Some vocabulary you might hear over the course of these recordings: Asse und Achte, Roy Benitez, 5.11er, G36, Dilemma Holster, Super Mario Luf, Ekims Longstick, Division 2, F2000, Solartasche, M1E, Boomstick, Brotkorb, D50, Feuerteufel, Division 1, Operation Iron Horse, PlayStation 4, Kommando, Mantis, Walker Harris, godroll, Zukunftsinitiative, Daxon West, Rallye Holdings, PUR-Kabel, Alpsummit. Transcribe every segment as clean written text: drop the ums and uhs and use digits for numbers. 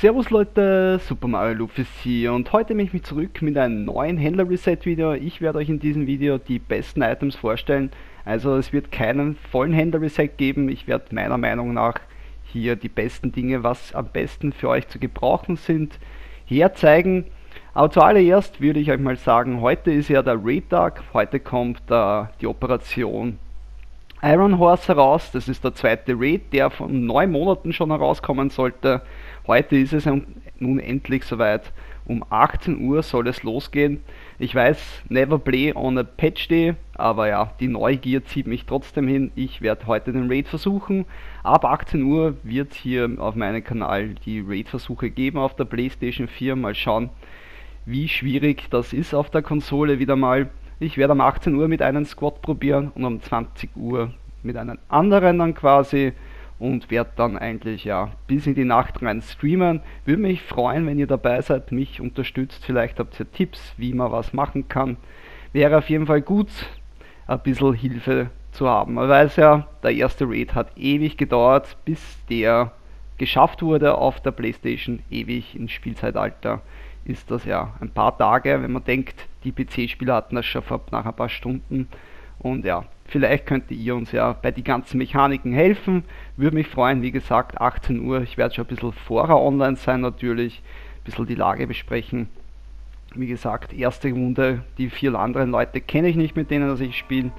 Servus Leute, Super Mario Luf ist hier und heute bin ich zurück mit einem neuen Händler-Reset-Video. Ich werde euch in diesem Video die besten Items vorstellen. Also es wird keinen vollen Händler-Reset geben. Ich werde meiner Meinung nach hier die besten Dinge, was am besten für euch zu gebrauchen sind, herzeigen. Aber zuallererst würde ich euch mal sagen, heute ist ja der Raid-Tag. Heute kommt die Operation Iron Horse heraus. Das ist der zweite Raid, der von 9 Monaten schon herauskommen sollte. Heute ist es nun endlich soweit. Um 18 Uhr soll es losgehen. Ich weiß, never play on a patch day, aber ja, die Neugier zieht mich trotzdem hin. Ich werde heute den Raid versuchen. Ab 18 Uhr wird es hier auf meinem Kanal die Raid-Versuche geben auf der PlayStation 4. Mal schauen, wie schwierig das ist auf der Konsole wieder mal. Ich werde um 18 Uhr mit einem Squad probieren und um 20 Uhr mit einem anderen dann quasi. Und werde dann eigentlich ja bis in die Nacht rein streamen. Würde mich freuen, wenn ihr dabei seid, mich unterstützt. Vielleicht habt ihr Tipps, wie man was machen kann. Wäre auf jeden Fall gut, ein bisschen Hilfe zu haben. Man weiß ja, der erste Raid hat ewig gedauert, bis der geschafft wurde auf der PlayStation. Ewig im Spielzeitalter ist das ja ein paar Tage, wenn man denkt, die PC-Spieler hatten das schon nach ein paar Stunden. Und ja, vielleicht könnt ihr uns ja bei den ganzen Mechaniken helfen. Würde mich freuen, wie gesagt, 18 Uhr. Ich werde schon ein bisschen vorher online sein natürlich, ein bisschen die Lage besprechen. Wie gesagt, erste Runde, die 4 anderen Leute kenne ich nicht, mit denen dass ich spiele.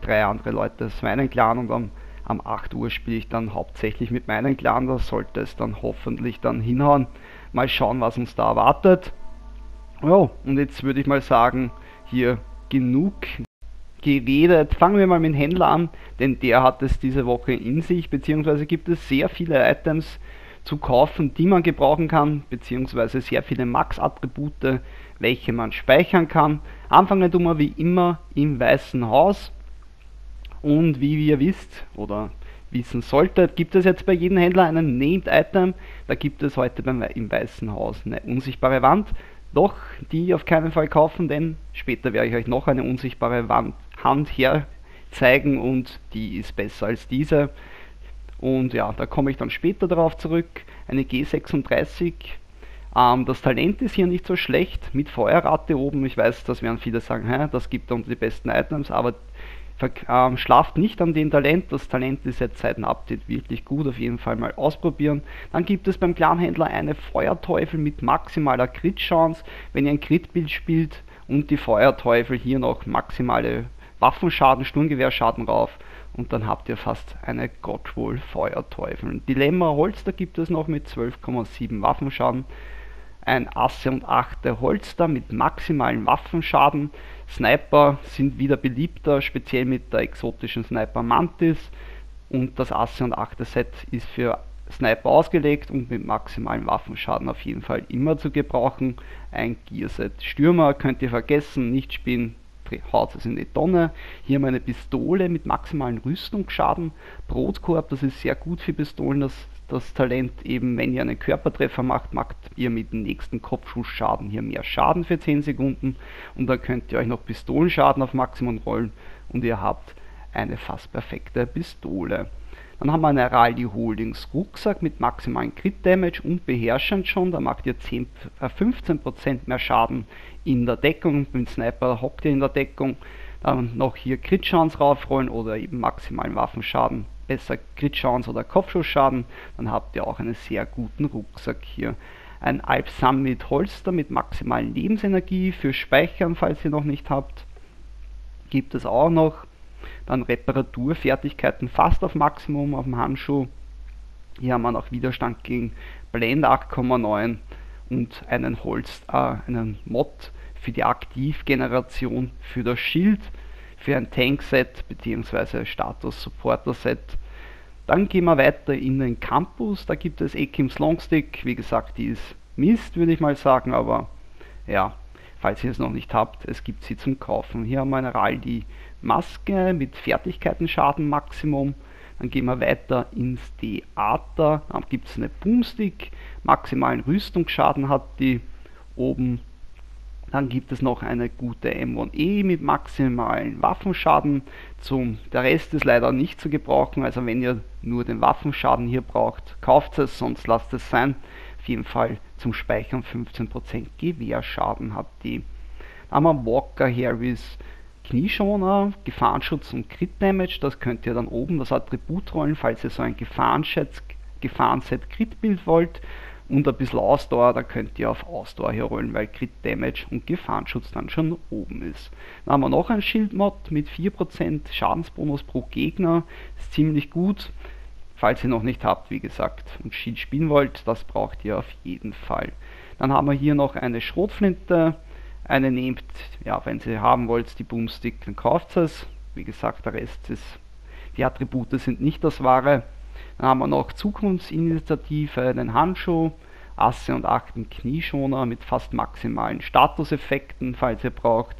3 andere Leute aus meinem Clan und am 8 Uhr spiele ich dann hauptsächlich mit meinem Clan. Da sollte es dann hoffentlich dann hinhauen. Mal schauen, was uns da erwartet. Jo, und jetzt würde ich mal sagen, hier genug geredet. Fangen wir mal mit dem Händler an, denn der hat es diese Woche in sich, beziehungsweise gibt es sehr viele Items zu kaufen, die man gebrauchen kann, beziehungsweise sehr viele Max-Attribute, welche man speichern kann. Anfangen tun wir wie immer im Weißen Haus und wie ihr wisst oder wissen solltet, gibt es jetzt bei jedem Händler einen Named Item. Da gibt es heute im Weißen Haus eine unsichtbare Wand, doch die auf keinen Fall kaufen, denn später werde ich euch noch eine unsichtbare Hand herzeigen und die ist besser als diese. Und ja, da komme ich dann später darauf zurück. Eine G36. Das Talent ist hier nicht so schlecht mit Feuerrate oben. Ich weiß, das werden viele sagen, hä, das gibt uns die besten Items, aber schlaft nicht an dem Talent. Das Talent ist jetzt seit dem Update wirklich gut, auf jeden Fall mal ausprobieren. Dann gibt es beim Clanhändler eine Feuerteufel mit maximaler Crit-Chance. Wenn ihr ein Crit-Bild spielt und die Feuerteufel hier noch maximale Waffenschaden, Sturmgewehrschaden rauf und dann habt ihr fast eine Gottwohl Feuerteufel. Dilemma Holster gibt es noch mit 12,7 Waffenschaden. Ein Asse und Achte Holster mit maximalen Waffenschaden. Sniper sind wieder beliebter, speziell mit der exotischen Sniper Mantis. Und das Asse und Achte Set ist für Sniper ausgelegt und mit maximalem Waffenschaden auf jeden Fall immer zu gebrauchen. Ein Gearset Stürmer könnt ihr vergessen, nicht spielen, haut es in die Tonne. Hier haben wir eine Pistole mit maximalen Rüstungsschaden. Brotkorb, das ist sehr gut für Pistolen, das Talent eben, wenn ihr einen Körpertreffer macht, macht ihr mit dem nächsten Kopfschussschaden hier mehr Schaden für 10 Sekunden und dann könnt ihr euch noch Pistolenschaden auf Maximum rollen und ihr habt eine fast perfekte Pistole. Dann haben wir einen Rallye Holdings Rucksack mit maximalen Crit Damage und beherrschend schon, da macht ihr 15% mehr Schaden in der Deckung, mit dem Sniper hockt ihr in der Deckung, dann noch hier Crit Chance raufrollen oder eben maximalen Waffenschaden. Besser Crit-Chance oder Kopfschussschaden, dann habt ihr auch einen sehr guten Rucksack hier. Ein Alpsummit Holster mit maximalen Lebensenergie für Speichern, falls ihr noch nicht habt, gibt es auch noch. Dann Reparaturfertigkeiten fast auf Maximum auf dem Handschuh. Hier haben wir noch Widerstand gegen Blend 8,9 und einen einen Mod für die Aktivgeneration für das Schild, für ein Tank-Set bzw. Status-Supporter-Set. Dann gehen wir weiter in den Campus, da gibt es Ekims Longstick, wie gesagt, die ist Mist, würde ich mal sagen, aber ja, falls ihr es noch nicht habt, es gibt sie zum Kaufen. Hier haben wir eine Raldi-Maske mit Fertigkeiten-Schaden Maximum. Dann gehen wir weiter ins Theater, dann gibt es eine Boomstick, maximalen Rüstungsschaden hat die oben. Dann gibt es noch eine gute M1E mit maximalen Waffenschaden. Der Rest ist leider nicht zu gebrauchen, also wenn ihr nur den Waffenschaden hier braucht, kauft es, sonst lasst es sein. auf jeden Fall zum Speichern 15% Gewehrschaden hat die. Dann haben wir Walker Harris Knieschoner, Gefahrenschutz und Crit Damage, das könnt ihr dann oben das Attribut rollen, falls ihr so ein Gefahrenset Crit Bild wollt, und ein bisschen Ausdauer, da könnt ihr auf Ausdauer hier rollen, weil Crit Damage und Gefahrenschutz dann schon oben ist. Dann haben wir noch ein Schildmod mit 4% Schadensbonus pro Gegner, ist ziemlich gut, falls ihr noch nicht habt, wie gesagt, und Schild spielen wollt, das braucht ihr auf jeden Fall. Dann haben wir hier noch eine Schrotflinte. Eine nehmt, ja, wenn sie haben wollt, die Boomstick, dann kauft es. Wie gesagt, der Rest ist, die Attribute sind nicht das Wahre. Dann haben wir noch Zukunftsinitiative, den Handschuh, Asse und Achten Knieschoner mit fast maximalen Statuseffekten, falls ihr braucht.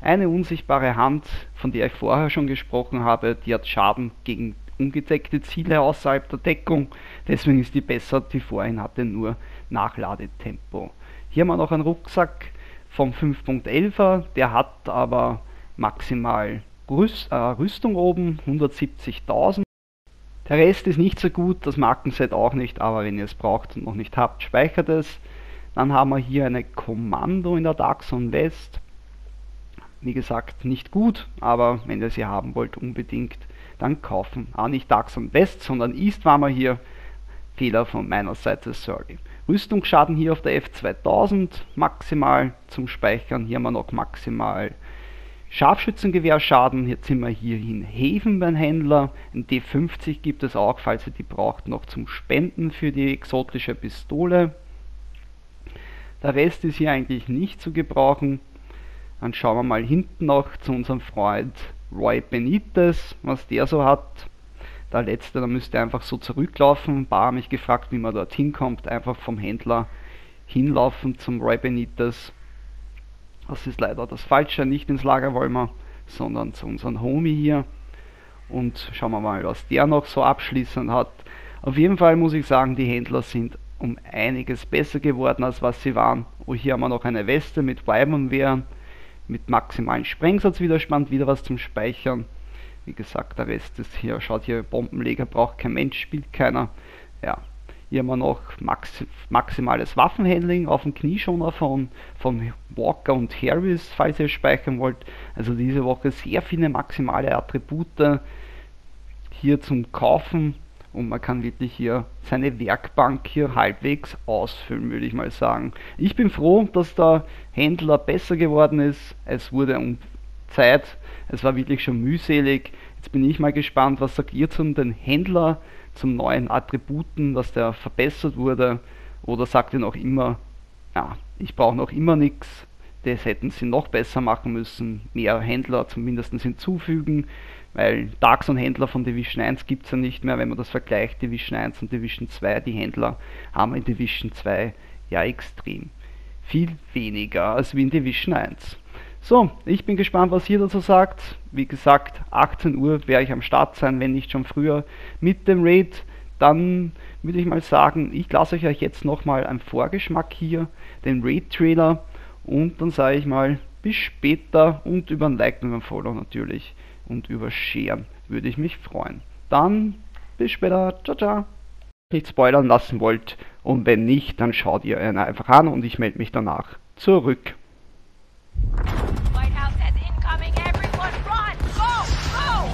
Eine unsichtbare Hand, von der ich vorher schon gesprochen habe, die hat Schaden gegen ungedeckte Ziele außerhalb der Deckung. Deswegen ist die besser, die vorhin hatte nur Nachladetempo. Hier haben wir noch einen Rucksack vom 5.11er, der hat aber maximal Rüstung oben, 170.000. Der Rest ist nicht so gut, das Markenset auch nicht, aber wenn ihr es braucht und noch nicht habt, speichert es. Dann haben wir hier eine Kommando in der Daxon West. Wie gesagt, nicht gut, aber wenn ihr sie haben wollt, unbedingt dann kaufen. Ah, nicht Daxon West, sondern East waren wir hier. Fehler von meiner Seite, sorry. Rüstungsschaden hier auf der F2000 maximal zum Speichern. Hier haben wir noch maximal Scharfschützengewehrschaden. Jetzt sind wir hier in Häfen beim Händler. Ein D50 gibt es auch, falls ihr die braucht, noch zum Spenden für die exotische Pistole. Der Rest ist hier eigentlich nicht zu gebrauchen. Dann schauen wir mal hinten noch zu unserem Freund Roy Benitez, was der so hat. Der letzte, da müsst ihr einfach so zurücklaufen. Ein paar haben mich gefragt, wie man dorthin kommt. Einfach vom Händler hinlaufen zum Roy Benitez. Das ist leider das Falsche. Nicht ins Lager wollen wir, sondern zu unserem Homie hier. Und schauen wir mal, was der noch so abschließend hat. Auf jeden Fall muss ich sagen, die Händler sind um einiges besser geworden, als was sie waren. Und hier haben wir noch eine Weste mit Weibenwehren. Mit maximalen Sprengsatzwiderstand. Wieder was zum Speichern. Wie gesagt, der Rest ist hier, schaut hier, Bombenleger braucht kein Mensch, spielt keiner. Ja, hier haben wir noch maximales Waffenhandling auf dem Knieschoner von Walker und Harris, falls ihr speichern wollt. Also diese Woche sehr viele maximale Attribute hier zum Kaufen und man kann wirklich hier seine Werkbank hier halbwegs ausfüllen, würde ich mal sagen. Ich bin froh, dass der Händler besser geworden ist, es wurde Zeit. Es war wirklich schon mühselig. Jetzt bin ich mal gespannt, was sagt ihr zum den Händler, zum neuen Attributen, dass der verbessert wurde, oder sagt ihr noch immer, ja, ich brauche noch immer nichts, das hätten sie noch besser machen müssen, mehr Händler zumindest hinzufügen, weil Daxon Händler von Division 1 gibt es ja nicht mehr, wenn man das vergleicht, Division 1 und Division 2, die Händler haben in Division 2 ja extrem viel weniger als wie in Division 1. So, ich bin gespannt, was ihr dazu sagt. Wie gesagt, 18 Uhr werde ich am Start sein, wenn nicht schon früher, mit dem Raid. Dann würde ich mal sagen, ich lasse euch jetzt nochmal einen Vorgeschmack hier, den Raid-Trailer. Und dann sage ich mal, bis später und über ein Like und über ein Follow natürlich. Und über Sharen würde ich mich freuen. Dann, bis später. Ciao, ciao. Nicht spoilern lassen wollt. Und wenn nicht, dann schaut ihr ihn einfach an und ich melde mich danach zurück. White House has incoming, everyone run! Go! Go!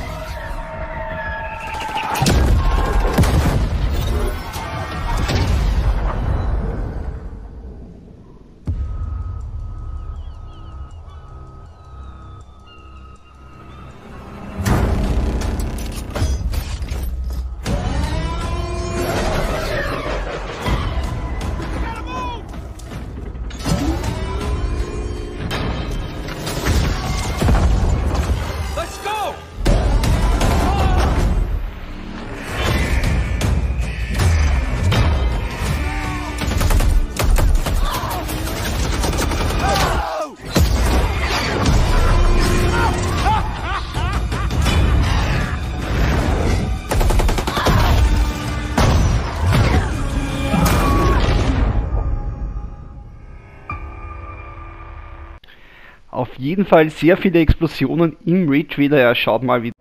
Auf jeden Fall sehr viele Explosionen im Raid-Trailer. Ja, schaut mal, wie